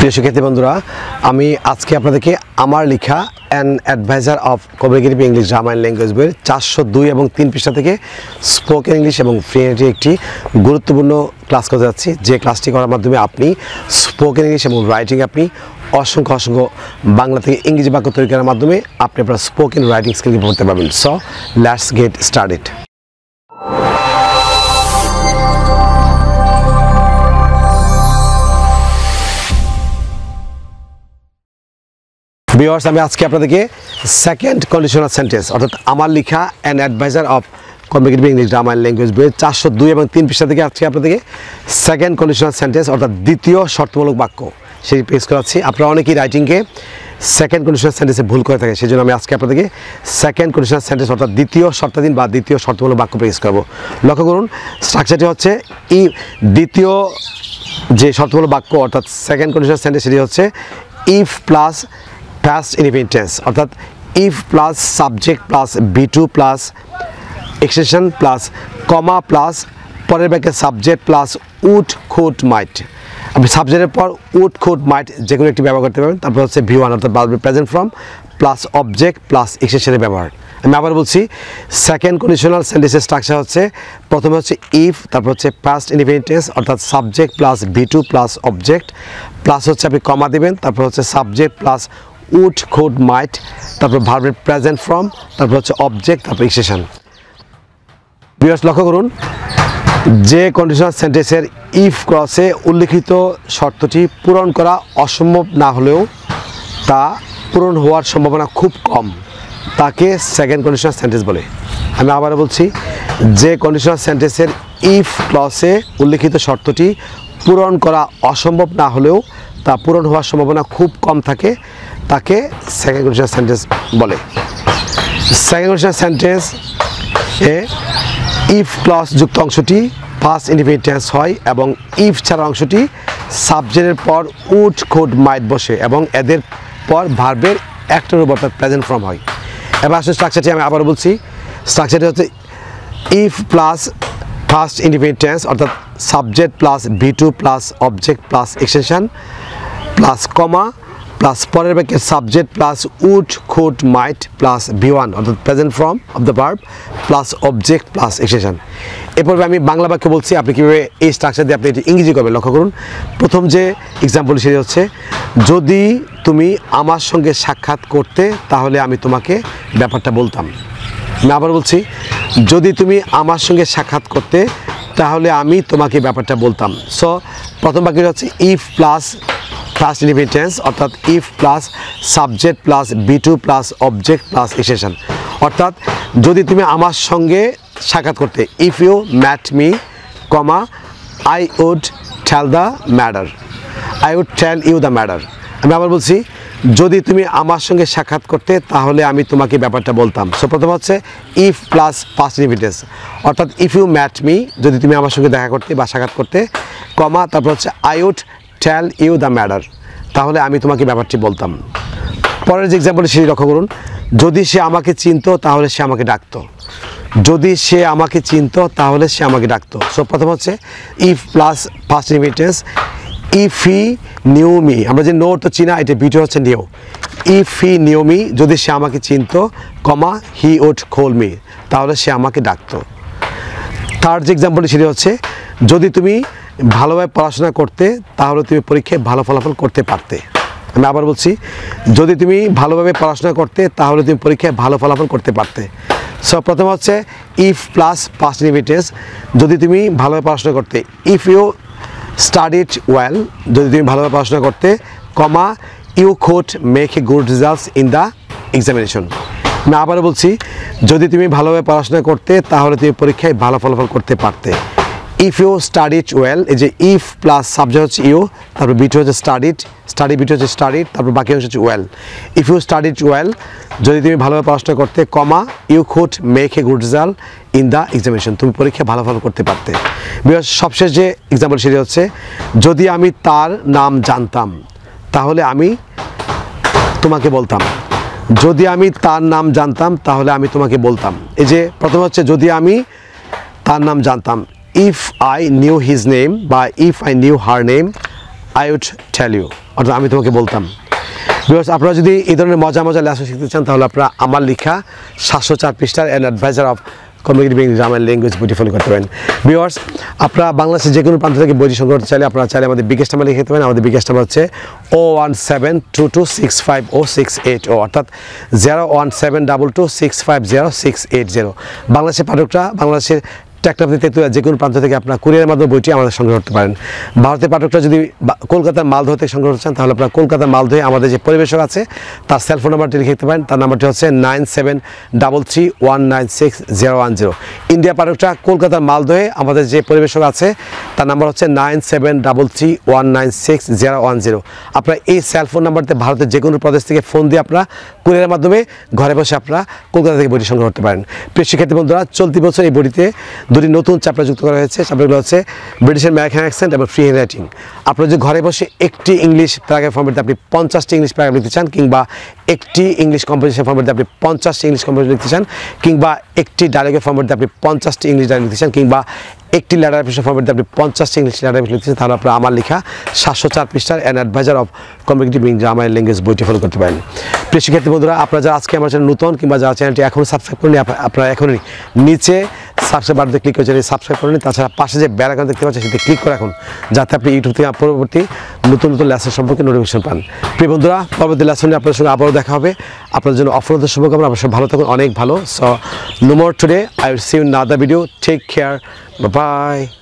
প্রিয় শিক্ষার্থী বন্ধুরা, আমি আজকে আপনাদেরকে আমার লেখা an adviser of communicative English grammar and language বইয়ের 402 এবং 3 পৃষ্ঠা থেকে স্পোকেন ইংলিশ এবং ফ্লুয়েন্সি একটি গুরুত্বপূর্ণ ক্লাস করতে যাচ্ছি, যে ক্লাসটি করার মাধ্যমে আপনি স্পোকেন ইংলিশ এবং রাইটিং আপনি অসংখ্য বাংলা থেকে ইংরেজি বাক্য তৈরি করার মাধ্যমে আপনি আপনার স্পোকেন রাইটিং স্কিল করতে পারবেন। So let's get started. Viewers, আমি আজকে আপনাদেরকে সেকেন্ড কন্ডিশনাল সেন্টেন্স অর্থাৎ আমার লেখা an adviser of communicative English grammar and language বইয়ের 402 এবং 3 পৃষ্ঠা থেকে আজকে আপনাদেরকে সেকেন্ড কন্ডিশনাল সেন্টেন্স অর্থাৎ দ্বিতীয় শর্তমূলক বাক্য সেই পেশ করাচ্ছি। আপনারা অনেকেই রাইটিংকে সেকেন্ড কন্ডিশনাল সেন্টেন্সে ভুল করে থাকে, সেই জন্য আমি আজকে আপনাদেরকে সেকেন্ড কন্ডিশনাল সেন্টেন্স অর্থাৎ দ্বিতীয় শর্তাধীন বা দ্বিতীয় শর্তমূলক বাক্য পেশ করবো। লক্ষ্য করুন, স্ট্রাকচারটি হচ্ছে এই দ্বিতীয় যে শর্তমূলক বাক্য অর্থাৎ সেকেন্ড কন্ডিশনাল সেন্টেন্স সেটি হচ্ছে if plus past indefinite tense অর্থাৎ if plus subject plus b2 plus extension plus comma plus পরের ব্যাকে subject plus would could might। আপনি সাবজেক্টের পর would could might যে কোনো একটি ব্যবহার করতে পারবেন। তারপর হচ্ছে v1 অর্থাৎ present from plus object plus extensionের ব্যবহার। আমি আবার বলছি, সেকেন্ড কন্ডিশনাল সেন্টেন্সের স্ট্রাকচার হচ্ছে প্রথমে হচ্ছে ইফ, তারপর হচ্ছে past indefinite tense অর্থাৎ subject plus b2 plus object plus হচ্ছে আপনি কমা দেবেন, তারপর হচ্ছে subject plus would could might, তারপর ভার্বের প্রেজেন্ট ফর্ম, তারপর হচ্ছে অবজেক্ট, তারপর এক্সটেনশন। ভিউয়ার্স, লক্ষ্য করুন যে কন্ডিশনাল সেন্টেন্সের ইফ ক্লজে উল্লেখিত শর্তটি পূরণ করা অসম্ভব না হলেও তা পূরণ হওয়ার সম্ভাবনা খুব কম, তাকে সেকেন্ড কন্ডিশনাল সেন্টেন্স বলে। আমি আবারও বলছি, যে কন্ডিশনাল সেন্টেন্সের ইফ ক্লজে উল্লেখিত শর্তটি পূরণ করা অসম্ভব না হলেও তা পূরণ হওয়ার সম্ভাবনা খুব কম থাকে, তাকে সেকেন্ড কন্ডিশনাল সেন্টেন্স বলে। সেকেন্ড কন্ডিশনাল সেন্টেন্স এ ইফ ক্লজ যুক্ত অংশটি ফার্স্ট ইনডিফিনিট টেন্স হয় এবং ইফ ছাড়া অংশটি সাবজেক্টের পর উড কোড মাইট বসে এবং এদের পর ভার্বের একটা রূপ অর্থাৎ প্রেজেন্ট ফর্ম হয়। এবার আসলে স্ট্রাকচারটি আমি আবার বলছি, স্ট্রাকচারটি হচ্ছে if plus first indefinite tense অর্থাৎ subject plus v2 plus object plus extension plus comma plus পরের ব্যাকে subject plus would could might plus v1 অর্থাৎ present form of the verb plus object plus extension. এরপরে আমি বাংলা বাক্য বলছি, আপনি কীভাবে এই স্ট্রাকচার দিয়ে আপনি এটি ইংরেজি করবেন। লক্ষ্য করুন, প্রথম যে এক্সাম্পল সেটি হচ্ছে যদি তুমি আমার সঙ্গে সাক্ষাৎ করতে তাহলে আমি তোমাকে ব্যাপারটা বলতাম। আমি আবার বলছি, যদি তুমি আমার সঙ্গে সাক্ষাৎ করতে তাহলে আমি তোমাকে ব্যাপারটা বলতাম। সো প্রথম বাক্যটি হচ্ছে if plus past indefinite tense অর্থাৎ if plus subject plus b2 plus object plus extension অর্থাৎ যদি তুমি আমার সঙ্গে সাক্ষাৎ করতে, if you met me, I would tell the matter, I would tell you the matter। আমি আবার বলছি, যদি তুমি আমার সঙ্গে সাক্ষাৎ করতে তাহলে আমি তোমাকে ব্যাপারটা বলতাম। সো প্রথম হচ্ছে if plus past indefinite tense অর্থাৎ if you met me, যদি তুমি আমার সঙ্গে দেখা করতে বা সাক্ষাৎ করতে, তারপর হচ্ছে I would tell you the matter, তাহলে আমি তোমাকে ব্যাপারটি বলতাম। পরের যে এক্সাম্পল সেটি লক্ষ্য করুন, যদি সে আমাকে চিনতো তাহলে সে আমাকে ডাকতো, যদি সে আমাকে চিনতো তাহলে সে আমাকে ডাকতো। সো প্রথম হচ্ছে if plus past indefinite tense if he knew me, আমরা যে নো তো চিনা, এটা ভিডিও হচ্ছে knew, if he knew me, যদি সে আমাকে চিনতো, হি উড কল মি, তাহলে সে আমাকে ডাকতো। থার্ড যে এক্সাম্পল সেটি হচ্ছে যদি তুমি ভালোভাবে পড়াশোনা করতে তাহলে তুমি পরীক্ষায় ভালো ফলাফল করতে পারতে। আমি আবার বলছি, যদি তুমি ভালোভাবে পড়াশোনা করতে তাহলে তুমি পরীক্ষায় ভালো ফলাফল করতে পারতে। সো প্রথম হচ্ছে if plus past indefinite tense যদি তুমি ভালোভাবে পড়াশোনা করতে, ইফ ইউ স্টাডিড ওয়েল, যদি তুমি ভালোভাবে পড়াশোনা করতে, you could make a good results in the examination. আমি আবার বলছি, যদি তুমি ভালোভাবে পড়াশোনা করতে তাহলে তুমি পরীক্ষায় ভালো ফলাফল করতে পারতে। ইফ ইউ স্টাডিড ওয়েল, এই যে ইফ প্লাস সাবজেক্ট হচ্ছে ইউ, তারপর বিটি হচ্ছে স্টাডিড, স্টাডি বিটি হচ্ছে স্টাডিড, তারপর বাকি অংশ হচ্ছে well. If you studied well, যদি তুমি ভালোভাবে পড়াশোনা করতে, you could make a good result in the examination, তুমি পরীক্ষা ভালো ফল করতে পারতে। বিকজ সবশেষ যে এক্সাম্পল সেটি হচ্ছে যদি আমি তার নাম জানতাম তাহলে আমি তোমাকে বলতাম, যদি আমি তার নাম জানতাম তাহলে আমি তোমাকে বলতাম। এই যে প্রথম হচ্ছে যদি আমি তার নাম জানতাম, if I knew his name by if I knew her name, I would tell you. অর্থাৎ আমি তোমাকে বলতাম। বিকজ আপনারা যদি এই ধরনের মজা মজা লেসন শিখতে চান তাহলে আপনারা আমার লেখা 704 পৃষ্ঠার an adviser of communicating grammar and language beautiful করতে পারেন। বিকজ আপনারা বাংলাদেশের যে কোনো প্রান্ত থেকে বই সংগ্রহ করতে চাইলে আপনারা চাইলে আমাদের বিগেস্ট নাম্বার লিখে দিতে পারেন। আমাদের বিগেস্ট নাম্বার হচ্ছে 01722650680 অর্থাৎ 01722650680। বাংলাদেশের পাঠকরা বাংলাদেশের টেকনাফ তেতুয়া যে কোনো প্রান্ত থেকে আপনারা কুরিয়ারের মাধ্যমে বইটি আমাদের সংগ্রহ করতে পারেন। ভারতের পাঠকরা যদি কলকাতার মালদহ থেকে সংগ্রহ করতে চান তাহলে আপনারা কলকাতার মালদহে আমাদের যে পরিবেশক আছে তার সেলফোন নাম্বারটি লিখে দিতে পারেন। তার নাম্বারটি হচ্ছে 9733196010। ইন্ডিয়া পাঠকরা কলকাতার মালদহে আমাদের যে পরিবেশক আছে তার নাম্বার হচ্ছে 9733196010। আপনারা এই সেলফোন নাম্বারতে ভারতের যে কোনো প্রদেশ থেকে ফোন দিয়ে আপনারা কুরিয়ারের মাধ্যমে ঘরে বসে আপনারা কলকাতা থেকে বইটি সংগ্রহ করতে পারেন। প্রিয় শিক্ষার্থী বন্ধুরা, চলতি বছর এই বইটিতে দুটি নতুন চ্যাপ্টার যুক্ত করা হয়েছে। চ্যাপ্টারগুলো হচ্ছে ব্রিটিশের ম্যারাকান অ্যাকসেন্ট এবং ফ্রি রাইটিং। আপনারা যদি ঘরে বসে একটি ইংলিশ প্যারাগ্রাফ ফর্মেটে আপনি 50টি ইংলিশ প্যারাগ্রাফ লিখতে চান, কিংবা একটি ইংলিশ কম্পোজিশন ফর্মেটে আপনি 50টি ইংলিশ কম্পোজিশন লিখতে চান, কিংবা একটি ডায়ালগের ফর্মেটে আপনি 50টি ইংলিশ ডায়ালগ লিখতে চান, কিংবা একটি লেটার অ্যাপ্লিকেশন ফর্মেটে আপনি 50টি ইংলিশ লেটার অ্যাপ্লিকেশন লিখতে চান, তাহলে আপনারা আমার লেখা 704 পৃষ্ঠার an adviser of communicative grammar and language বইটি ফলো করতে পারেন। প্রিয় শিক্ষার্থী বন্ধুরা, আপনারা যারা আজকে আমার চ্যানেল নতুন কিংবা যারা চ্যানেলটি এখনও সাবস্ক্রাইব করেনি আপনারা এখনই নিচে সাবস্ক্রাইব বাটনে ক্লিক করে চ্যানেলটি সাবস্ক্রাইব করে নিন। তাছাড়া পাশে যে বেল আইকন দেখতে পাচ্ছেন সেটি ক্লিক করে রাখুন যাতে আপনি ইউটিউব থেকে পরবর্তী নতুন নতুন লেসন সম্পর্কে নোটিফিকেশন পান। প্রিয় বন্ধুরা, পরবর্তী লেসনে আপনার সঙ্গে আবারও দেখা হবে। আপনার জন্য অফরোধ শুভকামনা। আপনার সব ভালো থাকুন, অনেক ভালো। So no more today, I will see you in other video. Take care, bye by.